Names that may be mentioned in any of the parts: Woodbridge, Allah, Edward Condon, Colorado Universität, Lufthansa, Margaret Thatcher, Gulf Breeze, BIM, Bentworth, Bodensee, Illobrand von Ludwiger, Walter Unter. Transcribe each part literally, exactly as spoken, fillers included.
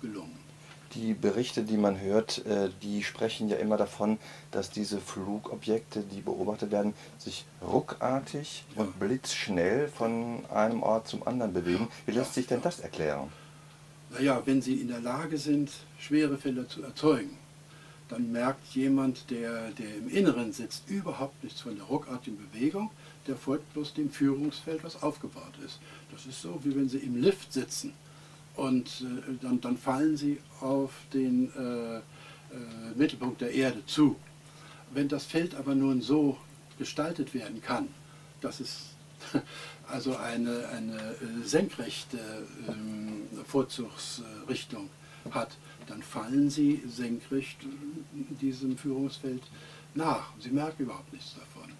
gelungen. Die Berichte, die man hört, die sprechen ja immer davon, dass diese Flugobjekte, die beobachtet werden, sich ruckartig ja. und blitzschnell von einem Ort zum anderen bewegen. Wie lässt ja. sich denn das erklären? Naja, wenn sie in der Lage sind, schwere Felder zu erzeugen, dann merkt jemand, der, der im Inneren sitzt, überhaupt nichts von der ruckartigen Bewegung, der folgt bloß dem Führungsfeld, was aufgebaut ist. Das ist so, wie wenn sie im Lift sitzen. Und äh, dann, dann fallen sie auf den äh, äh, Mittelpunkt der Erde zu. Wenn das Feld aber nun so gestaltet werden kann, dass es also eine, eine senkrechte äh, Vorzugsrichtung hat, dann fallen sie senkrecht diesem Führungsfeld nach. Sie merken überhaupt nichts davon.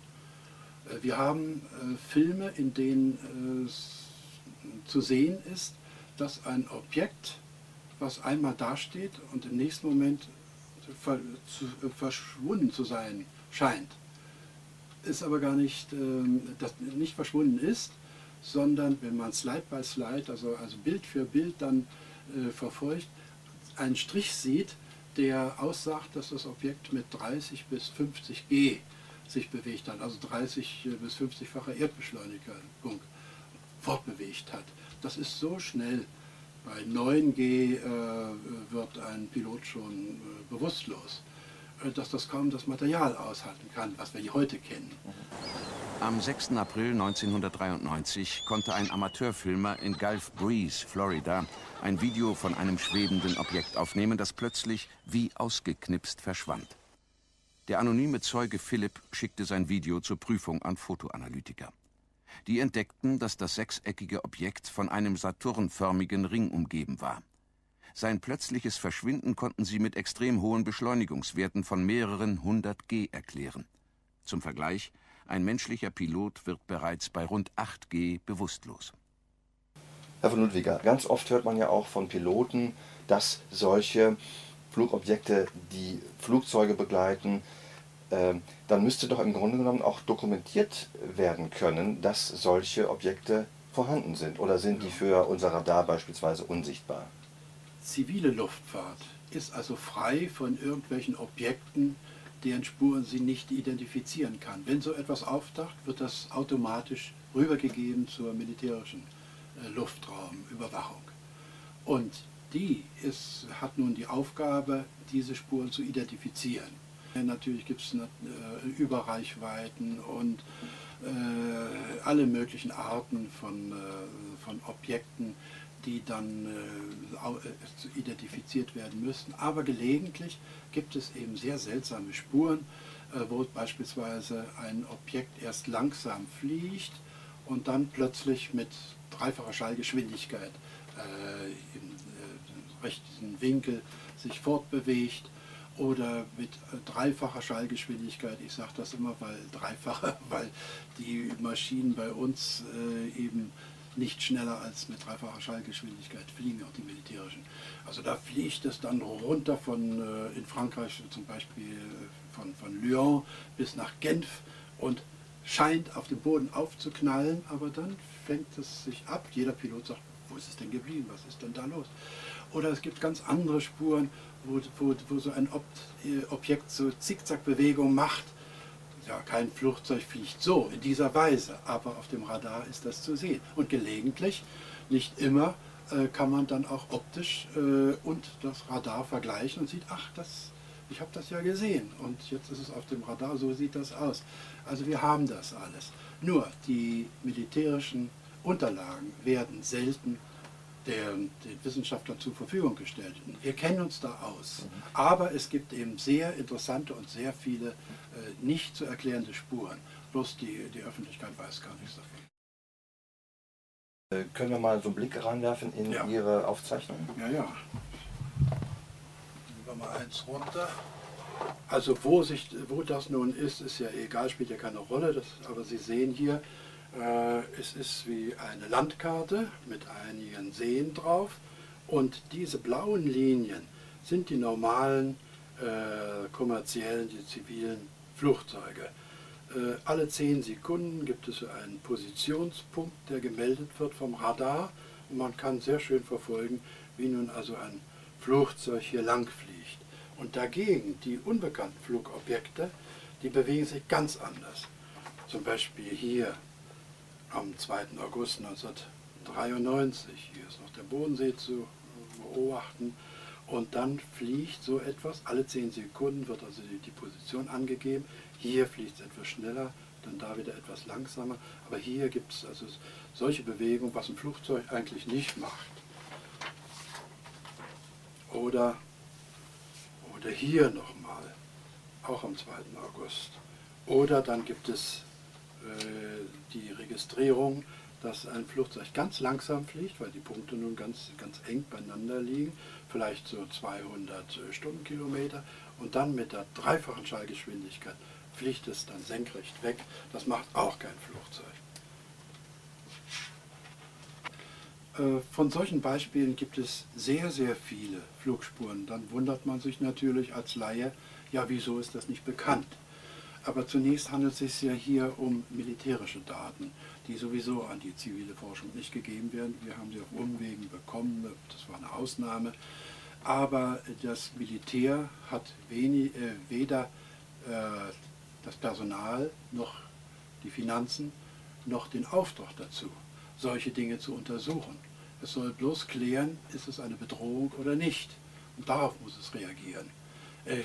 Äh, wir haben äh, Filme, in denen äh, zu sehen ist, dass ein Objekt, was einmal dasteht und im nächsten Moment ver zu, äh, verschwunden zu sein scheint, ist aber gar nicht, äh, das nicht verschwunden ist, sondern wenn man Slide by Slide, also, also Bild für Bild dann äh, verfolgt, einen Strich sieht, der aussagt, dass das Objekt mit dreißig bis fünfzig G sich bewegt hat, also dreißig bis fünfzigfache Erdbeschleunigung fortbewegt hat. Das ist so schnell. Bei neun G äh, wird ein Pilot schon äh, bewusstlos, dass das kaum das Material aushalten kann, was wir heute kennen. Am sechsten April neunzehnhundertdreiundneunzig konnte ein Amateurfilmer in Gulf Breeze, Florida, ein Video von einem schwebenden Objekt aufnehmen, das plötzlich wie ausgeknipst verschwand. Der anonyme Zeuge Philipp schickte sein Video zur Prüfung an Fotoanalytiker. Die entdeckten, dass das sechseckige Objekt von einem saturnförmigen Ring umgeben war. Sein plötzliches Verschwinden konnten sie mit extrem hohen Beschleunigungswerten von mehreren hundert G erklären. Zum Vergleich, ein menschlicher Pilot wird bereits bei rund acht G bewusstlos. Herr von Ludwiger, ganz oft hört man ja auch von Piloten, dass solche Flugobjekte, die Flugzeuge begleiten, dann müsste doch im Grunde genommen auch dokumentiert werden können, dass solche Objekte vorhanden sind. Oder sind die für unser Radar beispielsweise unsichtbar? Zivile Luftfahrt ist also frei von irgendwelchen Objekten, deren Spuren sie nicht identifizieren kann. Wenn so etwas auftaucht, wird das automatisch rübergegeben zur militärischen Luftraumüberwachung. Und die ist, hat nun die Aufgabe, diese Spuren zu identifizieren. Natürlich gibt es äh, Überreichweiten und äh, alle möglichen Arten von, äh, von Objekten, die dann äh, identifiziert werden müssen. Aber gelegentlich gibt es eben sehr seltsame Spuren, äh, wo beispielsweise ein Objekt erst langsam fliegt und dann plötzlich mit dreifacher Schallgeschwindigkeit äh, im äh, rechten Winkel sich fortbewegt. Oder mit dreifacher Schallgeschwindigkeit, ich sage das immer, weil dreifacher, weil die Maschinen bei uns äh, eben nicht schneller als mit dreifacher Schallgeschwindigkeit fliegen, auch die militärischen. Also da fliegt es dann runter von, äh, in Frankreich zum Beispiel von, von Lyon bis nach Genf und scheint auf dem Boden aufzuknallen, aber dann fängt es sich ab. Jeder Pilot sagt, wo ist es denn geblieben, was ist denn da los? Oder es gibt ganz andere Spuren, Wo, wo, wo so ein Ob Objekt so Zickzackbewegung macht. Ja, kein Flugzeug fliegt so, in dieser Weise, aber auf dem Radar ist das zu sehen. Und gelegentlich, nicht immer, äh, kann man dann auch optisch äh, und das Radar vergleichen und sieht, ach, das, ich habe das ja gesehen und jetzt ist es auf dem Radar, so sieht das aus. Also wir haben das alles. Nur die militärischen Unterlagen werden selten Der, den Wissenschaftlern zur Verfügung gestellt. Wir kennen uns da aus, aber es gibt eben sehr interessante und sehr viele äh, nicht zu erklärende Spuren. Bloß die, die Öffentlichkeit weiß gar nichts davon. Äh, können wir mal so einen Blick reinwerfen in ja. Ihre Aufzeichnung? Ja, ja. Nehmen wir mal eins runter. Also wo, sich, wo das nun ist, ist ja egal, spielt ja keine Rolle, das, aber Sie sehen hier, es ist wie eine Landkarte mit einigen Seen drauf und diese blauen Linien sind die normalen äh, kommerziellen, die zivilen Flugzeuge. Äh, alle zehn Sekunden gibt es einen Positionspunkt, der gemeldet wird vom Radar und man kann sehr schön verfolgen, wie nun also ein Flugzeug hier lang fliegt. Und dagegen, die unbekannten Flugobjekte, die bewegen sich ganz anders. Zum Beispiel hier am zweiten August neunzehnhundertdreiundneunzig, hier ist noch der Bodensee zu beobachten, und dann fliegt so etwas, alle zehn Sekunden wird also die, die Position angegeben, hier fliegt es etwas schneller, dann da wieder etwas langsamer, aber hier gibt es also solche Bewegungen, was ein Flugzeug eigentlich nicht macht. Oder, oder hier nochmal, auch am zweiten August. Oder dann gibt es äh, die Registrierung, dass ein Flugzeug ganz langsam fliegt, weil die Punkte nun ganz, ganz eng beieinander liegen, vielleicht so zweihundert Stundenkilometer, und dann mit der dreifachen Schallgeschwindigkeit fliegt es dann senkrecht weg. Das macht auch kein Flugzeug. Äh, von solchen Beispielen gibt es sehr, sehr viele Flugspuren. Dann wundert man sich natürlich als Laie, ja, wieso ist das nicht bekannt? Aber zunächst handelt es sich ja hier um militärische Daten, die sowieso an die zivile Forschung nicht gegeben werden. Wir haben sie auf Umwegen bekommen, das war eine Ausnahme. Aber das Militär hat wenig, äh, weder äh, das Personal, noch die Finanzen, noch den Auftrag dazu, solche Dinge zu untersuchen. Es soll bloß klären, ist es eine Bedrohung oder nicht. Und darauf muss es reagieren. Äh,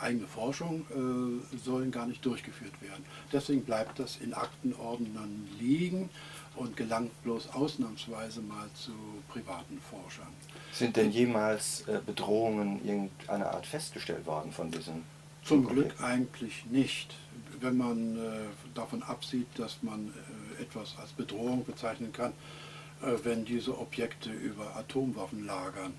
eigene Forschung äh, sollen gar nicht durchgeführt werden. Deswegen bleibt das in Aktenordnern liegen und gelangt bloß ausnahmsweise mal zu privaten Forschern. Sind denn jemals äh, Bedrohungen irgendeiner Art festgestellt worden von diesem? Zum Glück eigentlich nicht. Wenn man äh, davon absieht, dass man äh, etwas als Bedrohung bezeichnen kann, äh, wenn diese Objekte über Atomwaffen lagern,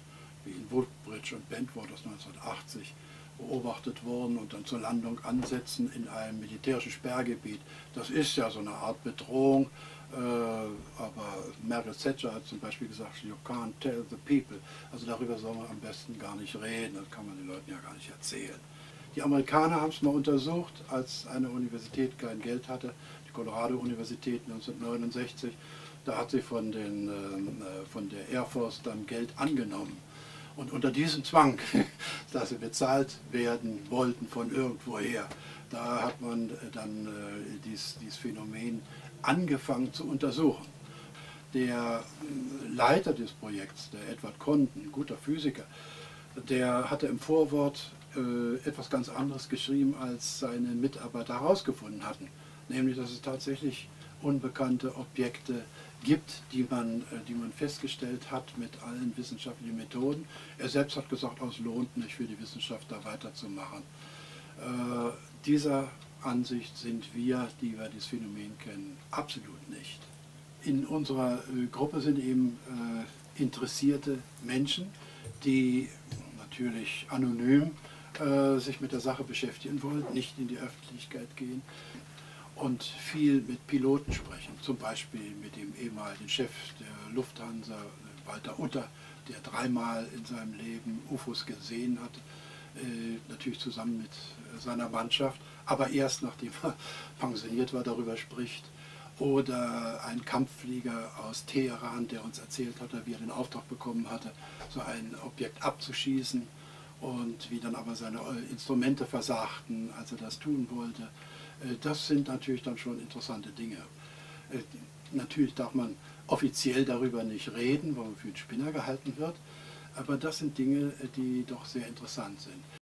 wie in Woodbridge und Bentworth aus neunzehnhundertachtzig, beobachtet wurden und dann zur Landung ansetzen in einem militärischen Sperrgebiet. Das ist ja so eine Art Bedrohung, äh, aber Margaret Thatcher hat zum Beispiel gesagt, you can't tell the people. Also darüber soll man am besten gar nicht reden, das kann man den Leuten ja gar nicht erzählen. Die Amerikaner haben es mal untersucht, als eine Universität kein Geld hatte, die Colorado Universität neunzehnhundertneunundsechzig, da hat sie von, den, äh, von der Air Force dann Geld angenommen. Und unter diesem Zwang, dass sie bezahlt werden wollten von irgendwoher, da hat man dann äh, dies, dieses Phänomen angefangen zu untersuchen. Der Leiter des Projekts, der Edward Condon, ein guter Physiker, der hatte im Vorwort äh, etwas ganz anderes geschrieben, als seine Mitarbeiter herausgefunden hatten. Nämlich, dass es tatsächlich unbekannte Objekte gibt, die man, die man festgestellt hat mit allen wissenschaftlichen Methoden. Er selbst hat gesagt, es lohnt nicht für die Wissenschaft, da weiterzumachen. Äh, dieser Ansicht sind wir, die wir dieses Phänomen kennen, absolut nicht. In unserer äh, Gruppe sind eben äh, interessierte Menschen, die natürlich anonym äh, sich mit der Sache beschäftigen wollen, nicht in die Öffentlichkeit gehen. Und viel mit Piloten sprechen, zum Beispiel mit dem ehemaligen Chef der Lufthansa, Walter Unter, der dreimal in seinem Leben U F Os gesehen hat, äh, natürlich zusammen mit seiner Mannschaft, aber erst nachdem er pensioniert war, darüber spricht. Oder ein Kampfflieger aus Teheran, der uns erzählt hatte, wie er den Auftrag bekommen hatte, so ein Objekt abzuschießen und wie dann aber seine Instrumente versagten, als er das tun wollte. Das sind natürlich dann schon interessante Dinge. Natürlich darf man offiziell darüber nicht reden, weil man für einen Spinner gehalten wird, aber das sind Dinge, die doch sehr interessant sind.